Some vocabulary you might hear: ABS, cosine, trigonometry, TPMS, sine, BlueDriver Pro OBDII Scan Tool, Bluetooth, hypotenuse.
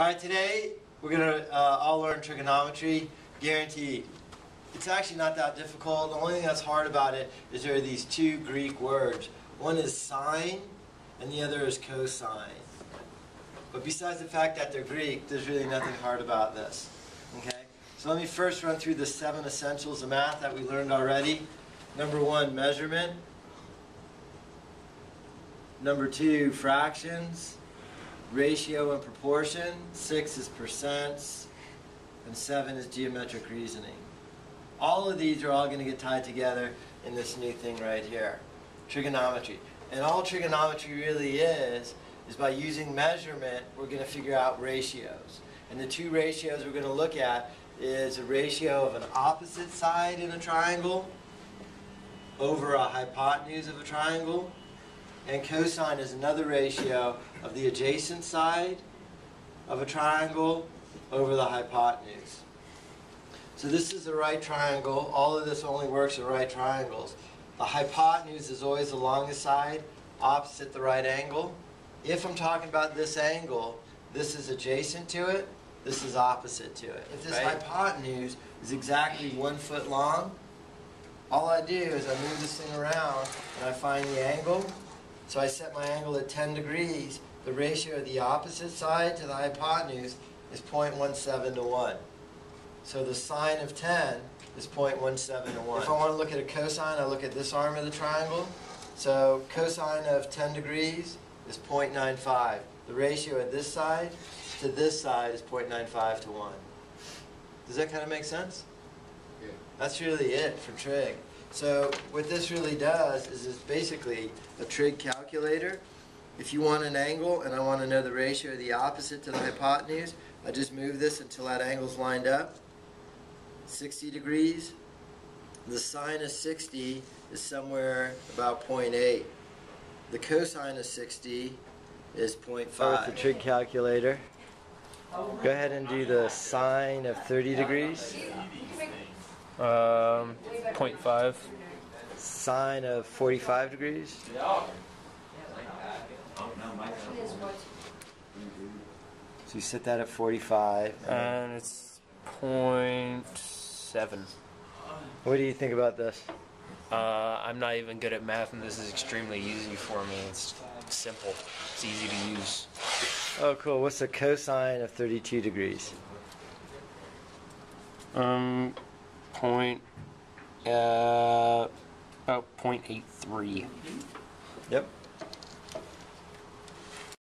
Alright, today we're going to all learn trigonometry, guaranteed. It's actually not that difficult. The only thing that's hard about it is there are these two Greek words. One is sine and the other is cosine. But besides the fact that they're Greek, there's really nothing hard about this. Okay? So let me first run through the 7 essentials of math that we learned already. Number 1, measurement. Number 2, fractions. Ratio and proportion. 6 is percents. And 7 is geometric reasoning. All of these are all going to get tied together in this new thing right here. Trigonometry. And all trigonometry really is by using measurement, we're going to figure out ratios. And the two ratios we're going to look at is a ratio of an opposite side in a triangle over a hypotenuse of a triangle. And cosine is another ratio of the adjacent side of a triangle over the hypotenuse. So this is the right triangle. All of this only works in right triangles. The hypotenuse is always along the side opposite the right angle. If I'm talking about this angle, this is adjacent to it, this is opposite to it. If this hypotenuse is exactly 1 foot long, all I do is I move this thing around and I find the angle. So I set my angle at 10 degrees. The ratio of the opposite side to the hypotenuse is 0.17 to 1. So the sine of 10 is 0.17 to 1. If I want to look at a cosine, I look at this arm of the triangle. So cosine of 10 degrees is 0.95. The ratio at this side to this side is 0.95 to 1. Does that kind of make sense? Yeah. That's really it for trig. So what this really does is it's basically a trig calculator. If you want an angle and I want to know the ratio of the opposite to the hypotenuse, I just move this until that angle's lined up. 60 degrees. The sine of 60 is somewhere about 0.8. The cosine of 60 is 0.5. With the trig calculator, go ahead and do the sine of 30 degrees. 0.5. Sine of 45 degrees. So you set that at 45. And it's 0.7. What do you think about this? I'm not even good at math, and this is extremely easy for me. It's simple. It's easy to use. Oh, cool. What's the cosine of 32 degrees? 0.83. Yep.